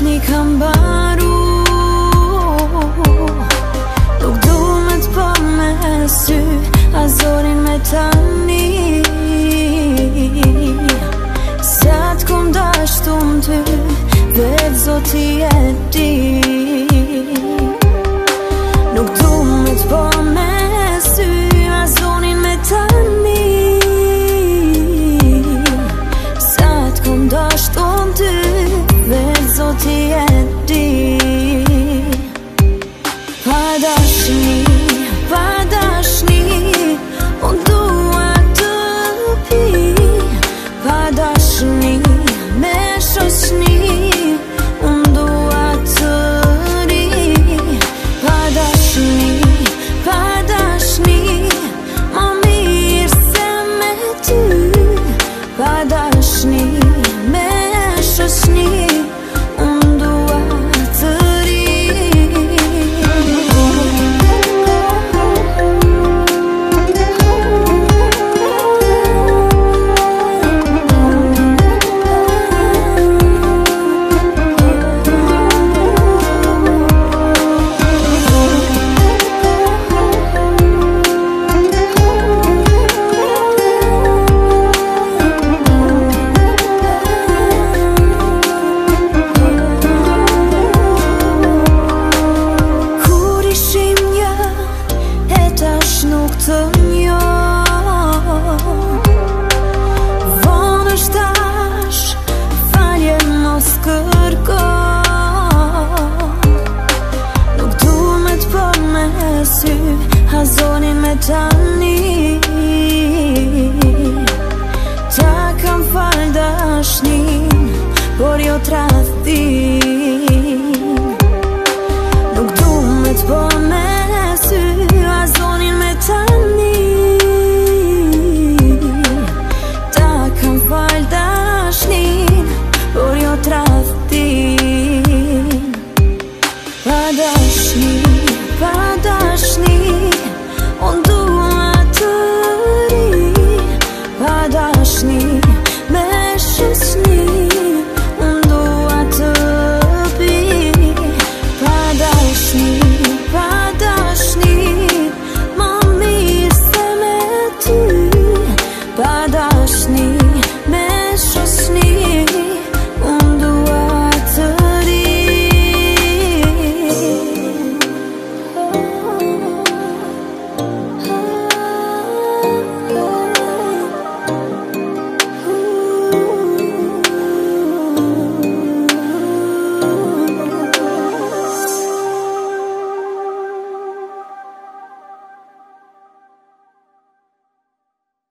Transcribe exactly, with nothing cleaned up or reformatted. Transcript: Miłośnikom baru lub dumet po mesu, a zorin metani Satkom dashtum ty, vet zoti e di Nuk dumet po mesu, a zorin metani Satkom dashtum ty, vet zoti e di Padashni, padashni Unë dua të pi Padashni, me shoqni Unë dua të ri Padashni, padashni Ma mirë se me ty Padashni, me shoqni Bada